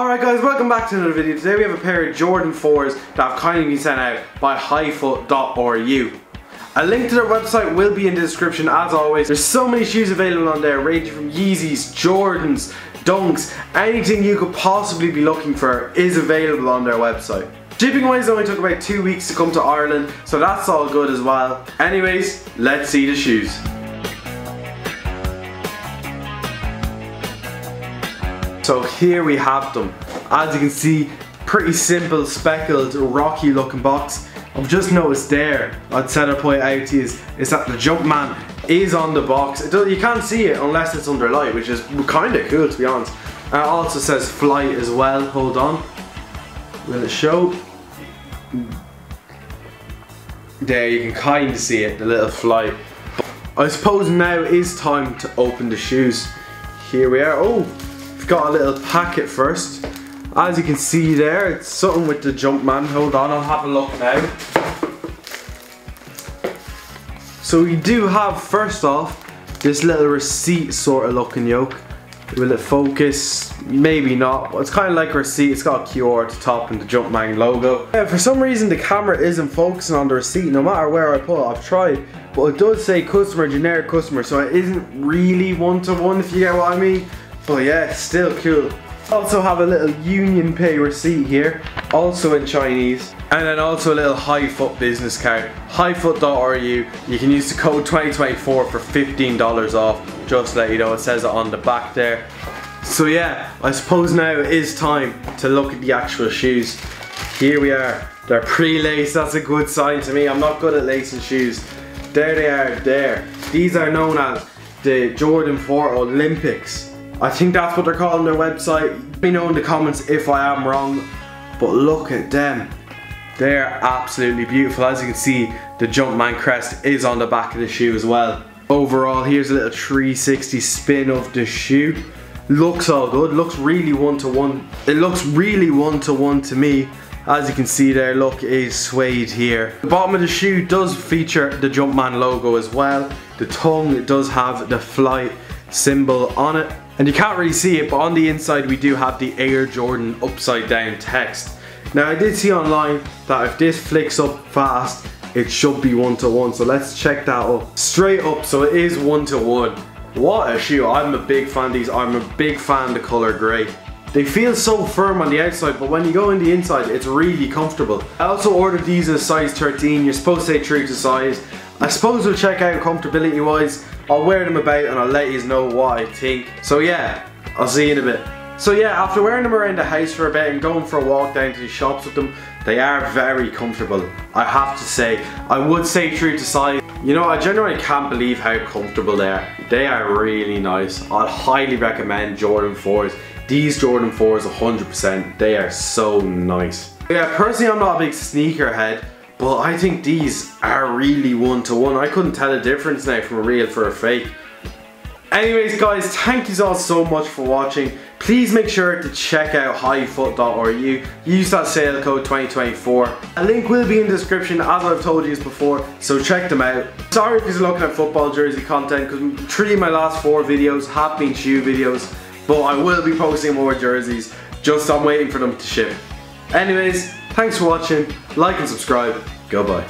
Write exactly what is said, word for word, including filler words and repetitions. Alright guys, welcome back to another video. Today we have a pair of Jordan fours that have kindly been sent out by HIFOOT dot R U. A link to their website will be in the description as always. There's so many shoes available on there, ranging from Yeezys, Jordans, Dunks, anything you could possibly be looking for is available on their website. Shipping wise only took about two weeks to come to Ireland, so that's all good as well. Anyways, let's see the shoes. So here we have them. As you can see, pretty simple, speckled, rocky looking box. I've just noticed there, I'd said I'd point out to you, is, is that the Jumpman is on the box. It does, you can't see it unless it's under light, which is kind of cool to be honest. And it also says flight as well, hold on. Will it show? There, you can kind of see it, the little flight. I suppose now is time to open the shoes. Here we are. Oh. Got a little packet first. As you can see there, it's something with the Jumpman. Hold on, I'll have a look now. So we do have, first off, this little receipt sort of looking yoke. Will it focus? Maybe not. Well, it's kind of like a receipt. It's got a Q R at the top and the Jumpman logo. Yeah, for some reason the camera isn't focusing on the receipt no matter where I put it. I've tried, but it does say customer, generic customer, so it isn't really one-to-one if you get what I mean. But yeah, it's still cool. Also have a little union pay receipt here, also in Chinese. And then also a little HiFoot business card. HiFoot dot R U, you can use the code twenty twenty-four for fifteen dollars off. Just to let you know, it says it on the back there. So yeah, I suppose now it is time to look at the actual shoes. Here we are. They're pre-laced, that's a good sign to me. I'm not good at lacing shoes. There they are, there. These are known as the Jordan four Olympics. I think that's what they're calling their website. Let me know in the comments if I am wrong, but look at them. They're absolutely beautiful. As you can see, the Jumpman crest is on the back of the shoe as well. Overall, here's a little three sixty spin of the shoe. Looks all good, looks really one-to-one. It looks really one-to-one to me. As you can see there, look, it is suede here. The bottom of the shoe does feature the Jumpman logo as well. The tongue does have the flight symbol on it. And you can't really see it, but on the inside we do have the Air Jordan upside down text. Now I did see online that if this flicks up fast, it should be one-to-one, so let's check that up. Straight up, so it is one-to-one. What a shoe, I'm a big fan of these, I'm a big fan of the colour grey. They feel so firm on the outside, but when you go in the inside, it's really comfortable. I also ordered these in a size thirteen, you're supposed to stay true to size. I suppose we'll check out comfortability wise. I'll wear them about and I'll let you know what I think. So yeah, I'll see you in a bit. So yeah, after wearing them around the house for a bit and going for a walk down to the shops with them, they are very comfortable, I have to say. I would say true to size. You know, I genuinely can't believe how comfortable they are. They are really nice. I'd highly recommend Jordan fours. These Jordan fours one hundred percent. They are so nice. Yeah, personally I'm not a big sneaker head, but I think these are really one-to-one. I couldn't tell the difference now from a real for a fake. Anyways guys, thank you all so much for watching. Please make sure to check out HiFoot dot R U. Use that sale code twenty twenty-four. A link will be in the description as I've told you before, so check them out. Sorry if you're looking at football jersey content, because three of my last four videos have been shoe videos, but I will be posting more jerseys. Just I'm waiting for them to ship. Anyways, thanks for watching, like and subscribe, goodbye.